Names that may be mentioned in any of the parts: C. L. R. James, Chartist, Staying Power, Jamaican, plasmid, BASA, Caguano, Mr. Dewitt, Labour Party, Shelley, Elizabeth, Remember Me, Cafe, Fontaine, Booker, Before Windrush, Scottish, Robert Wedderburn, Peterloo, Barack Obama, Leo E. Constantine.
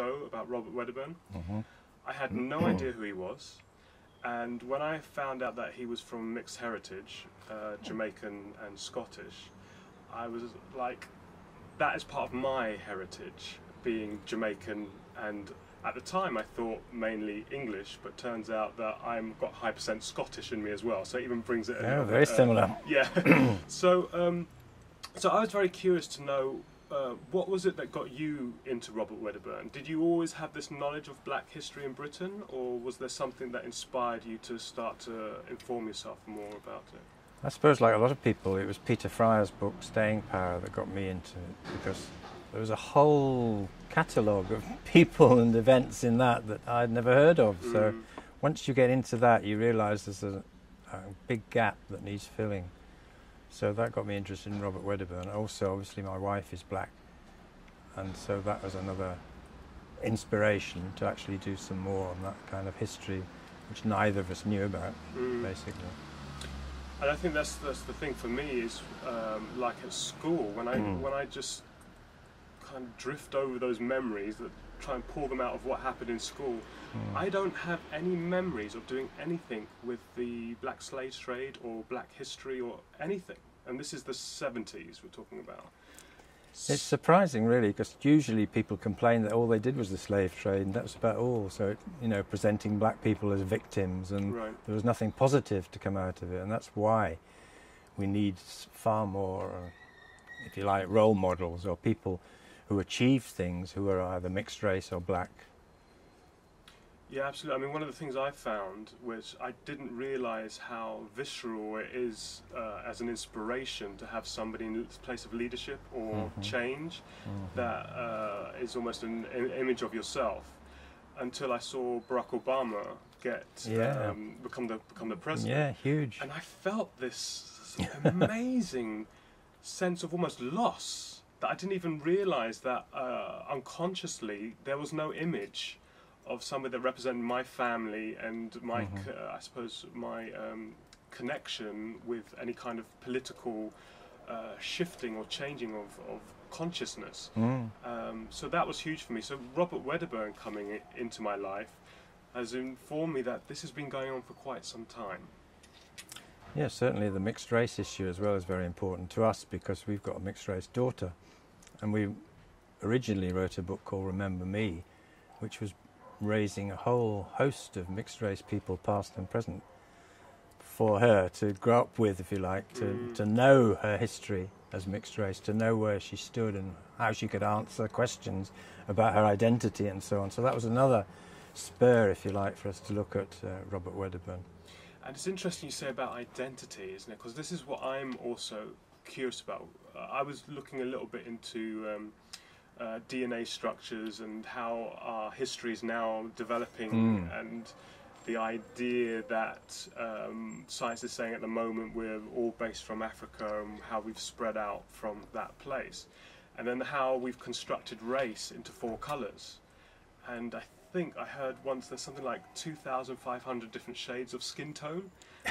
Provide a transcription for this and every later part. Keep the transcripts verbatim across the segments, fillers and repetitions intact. show about Robert Wedderburn. Mm-hmm. I had no idea who he was, and when I found out that he was from mixed heritage, uh, Jamaican and Scottish, I was like, that is part of my heritage, being Jamaican, and at the time I thought mainly English, but turns out that I'm got high percent Scottish in me as well, so it even brings it in. Yeah, very uh, similar. Yeah. so, um, so I was very curious to know, Uh, what was it that got you into Robert Wedderburn? Did you always have this knowledge of black history in Britain, or was there something that inspired you to start to inform yourself more about it? I suppose, like a lot of people, it was Peter Fryer's book, Staying Power, that got me into it, because there was a whole catalogue of people and events in that that I'd never heard of. Mm. So once you get into that, you realise there's a, a big gap that needs filling. So that got me interested in Robert Wedderburn. Also, obviously, my wife is black, and so that was another inspiration to actually do some more on that kind of history, which neither of us knew about, mm. basically. And I think that's that's the thing for me is um, like at school when I mm. when I just kind of drift over those memories that try and pull them out of what happened in school. Mm. I don't have any memories of doing anything with the black slave trade or black history or anything. And this is the seventies we're talking about. It's surprising, really, because usually people complain that all they did was the slave trade, and that was about all. So, it, you know, presenting black people as victims, and right. there was nothing positive to come out of it. And that's why we need far more, uh, if you like, role models or people who achieve things, who are either mixed race or black. Yeah, absolutely. I mean, one of the things I found, which I didn't realise how visceral it is uh, as an inspiration to have somebody in a place of leadership or mm-hmm. change, mm-hmm. that uh, is almost an, an image of yourself, until I saw Barack Obama get yeah. um, become the become the president. Yeah, huge. And I felt this amazing sense of almost loss. That I didn't even realise that uh, unconsciously there was no image of somebody that represented my family and my, mm-hmm. c uh, I suppose, my um, connection with any kind of political uh, shifting or changing of, of consciousness. Mm. Um, so that was huge for me. So Robert Wedderburn coming I into my life has informed me that this has been going on for quite some time. Yeah, certainly the mixed race issue as well is very important to us, because we've got a mixed race daughter, and we originally wrote a book called Remember Me, which was raising a whole host of mixed race people, past and present, for her to grow up with, if you like, to, mm. to know her history as mixed race, to know where she stood and how she could answer questions about her identity and so on. So that was another spur, if you like, for us to look at uh, Robert Wedderburn. And it's interesting you say about identity, isn't it? Because this is what I'm also curious about. Uh, I was looking a little bit into um, uh, D N A structures and how our history is now developing, mm. and the idea that um, science is saying at the moment we're all based from Africa, and how we've spread out from that place. And then how we've constructed race into four colours. And I I think I heard once there's something like two thousand five hundred different shades of skin tone,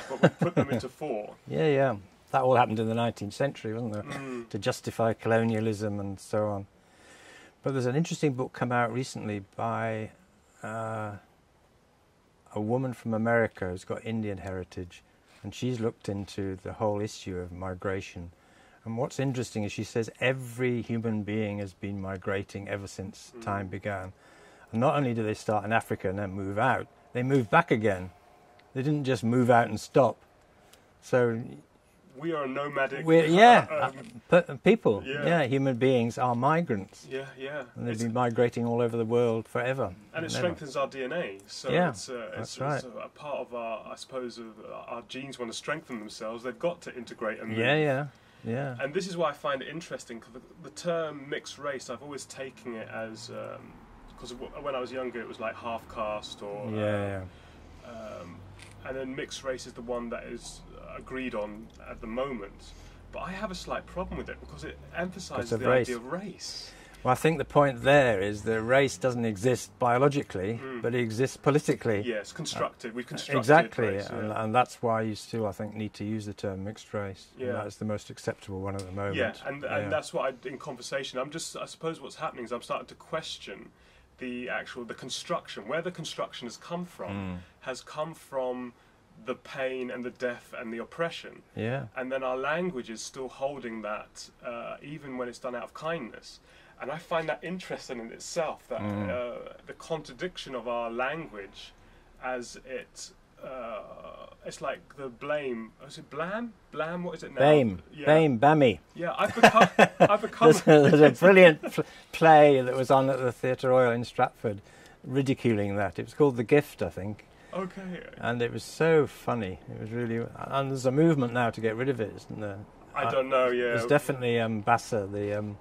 but we put them into four. Yeah, yeah. That all happened in the nineteenth century, wasn't it? Mm. To justify colonialism and so on. But there's an interesting book come out recently by uh, a woman from America who's got Indian heritage, and she's looked into the whole issue of migration. And what's interesting is she says every human being has been migrating ever since mm. time began. Not only do they start in Africa and then move out, they move back again. They didn't just move out and stop. So we are nomadic. We're, yeah, um, people. Yeah. yeah, human beings are migrants. Yeah, yeah. And they've it's, been migrating all over the world forever. And, and it never. strengthens our D N A. So yeah, it's, uh, it's, that's right. it's a part of our, I suppose, of our genes want to strengthen themselves. They've got to integrate and move. Yeah, yeah. Yeah. And this is why I find it interesting, because the, the term mixed race, I've always taken it as. Um, Because when I was younger, it was like half caste, or yeah, uh, yeah. Um, and then mixed race is the one that is agreed on at the moment. But I have a slight problem with it, because it emphasises the race. idea of race. Well, I think the point there is that race doesn't exist biologically, mm. but it exists politically. Yes, yeah, constructed. Uh, We've constructed exactly, race, yeah. and, and that's why you still, I think, need to use the term mixed race. Yeah, that's the most acceptable one at the moment. Yeah, and, and yeah. that's what I in conversation. I'm just, I suppose, what's happening is I'm starting to question the actual, the construction, where the construction has come from, mm. has come from the pain and the death and the oppression. Yeah. And then our language is still holding that, uh, even when it's done out of kindness. And I find that interesting in itself, that mm. uh, the contradiction of our language as it, uh, it's like the blame, is it blam? Blam, what is it now? Bame, yeah. Bame, Bammy. Yeah, I've become... I've become there's, a, there's a brilliant play that was on at the Theatre Royal in Stratford, ridiculing that. It was called The Gift, I think. Okay. And it was so funny. It was really... And there's a movement now to get rid of it, isn't there? I don't know, yeah. There's definitely um, BASA, the... Um,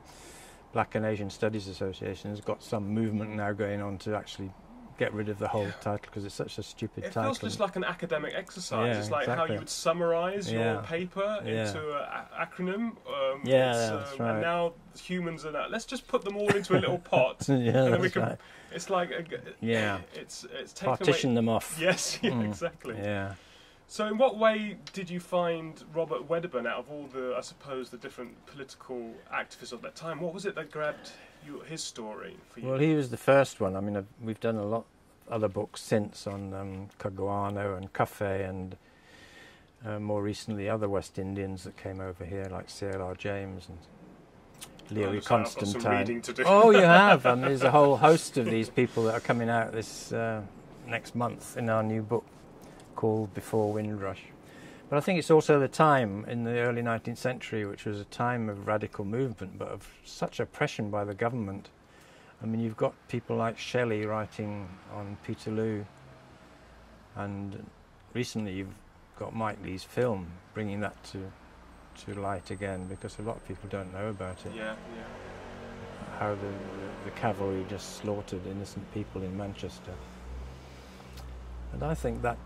Black and Asian Studies Association, has got some movement now going on to actually get rid of the whole yeah. title, because it's such a stupid it title. It feels just like an academic exercise. Yeah, it's like exactly. how you would summarise yeah. your paper yeah. into an acronym. Um, yeah, yeah, that's um, right. And now humans are now, let's just put them all into a little pot. yeah, and then that's we can, right. It's like... A, yeah. It's, it's taken Partition away. them off. Yes, yeah, mm. exactly. Yeah. So in what way did you find Robert Wedderburn, out of all the, I suppose, the different political activists of that time? What was it that grabbed you, his story for you? Well, he was the first one. I mean, I've, we've done a lot of other books since on um, Caguano and Cafe and uh, more recently other West Indians that came over here, like C. L. R. James and Leo E. Constantine. I've got some reading to do. Oh, you have. I mean, there's a whole host of these people that are coming out this uh, next month in our new book called Before Windrush. But I think it's also the time in the early nineteenth century, which was a time of radical movement, but of such oppression by the government. I mean, you've got people like Shelley writing on Peterloo, and recently you've got Mike Lee's film bringing that to to light again, because a lot of people don't know about it. Yeah, yeah. How the, the, the cavalry just slaughtered innocent people in Manchester. And I think that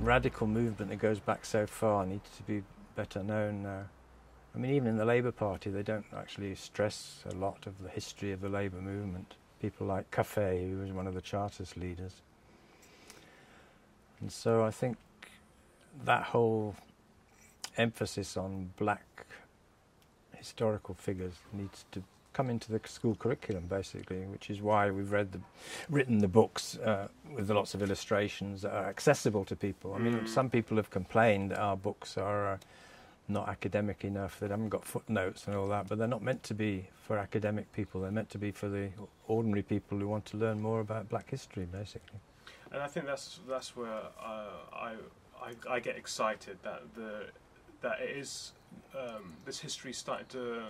radical movement that goes back so far needs to be better known now. I mean, even in the Labour Party, they don't actually stress a lot of the history of the Labour movement. People like Cafe, who was one of the Chartist leaders. And so I think that whole emphasis on black historical figures needs to come into the school curriculum, basically, which is why we've read the, written the books uh, with lots of illustrations that are accessible to people. I mean, mm. some people have complained that our books are uh, not academic enough, that haven't got footnotes and all that, but they're not meant to be for academic people. They're meant to be for the ordinary people who want to learn more about black history, basically. And I think that's, that's where uh, I, I, I get excited, that, the, that it is, um, this history started to...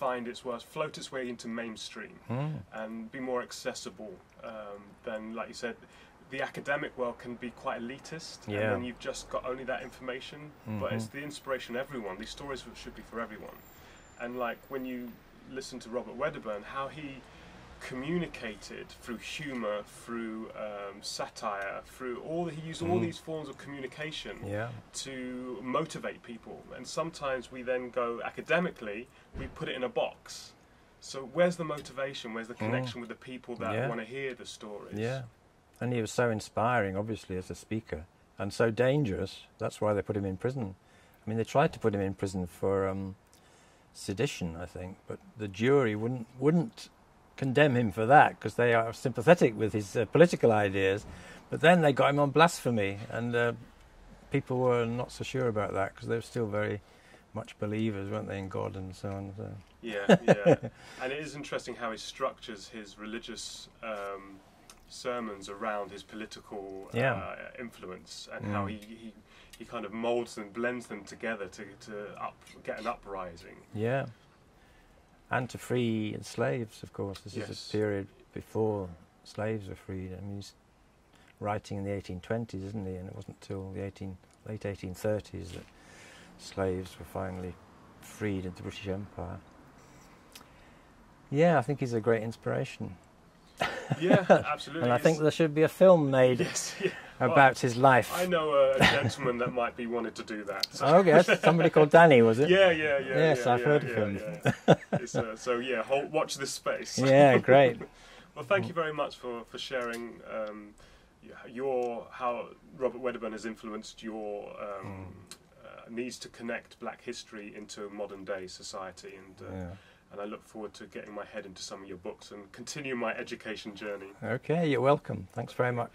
find its way, float its way into mainstream mm. and be more accessible um, than, like you said, the academic world can be quite elitist yeah. and then you've just got only that information, mm-hmm. but it's the inspiration of everyone. These stories should be for everyone. And like when you listen to Robert Wedderburn, how he communicated through humour, through um, satire, through all, the, he used mm. all these forms of communication yeah. to motivate people. And sometimes we then go academically, we put it in a box. So where's the motivation? Where's the connection mm. with the people that yeah. want to hear the stories? Yeah. And he was so inspiring, obviously, as a speaker, and so dangerous. That's why they put him in prison. I mean, they tried to put him in prison for um, sedition, I think, but the jury wouldn't wouldn't condemn him for that, because they are sympathetic with his uh, political ideas. But then they got him on blasphemy, and uh, people were not so sure about that, because they were still very... much believers, weren't they, in God and so on. So. Yeah, yeah. And it is interesting how he structures his religious um, sermons around his political yeah. uh, influence, and mm. how he, he, he kind of moulds and blends them together to, to up, get an uprising. Yeah. And to free slaves, of course. This yes. is a period before slaves were freed. I mean, he's writing in the eighteen twenties, isn't he? And it wasn't till the late eighteen thirties that slaves were finally freed in the British Empire. Yeah, I think he's a great inspiration. Yeah, absolutely. And I think there should be a film made yes, yeah. about well, his life. I know a gentleman that might be wanted to do that. So. Oh, yes, somebody called Danny, was it? Yeah, yeah, yeah. Yes, yeah, I've yeah, heard yeah, of him. Yeah, yeah. It's, uh, so, yeah, hold, watch this space. Yeah, great. Well, thank you very much for, for sharing um, your, how Robert Wedderburn has influenced your... Um, mm. needs to connect black history into modern day society, and uh, and I look forward to getting my head into some of your books and continue my education journey. Okay, you're welcome. Thanks very much.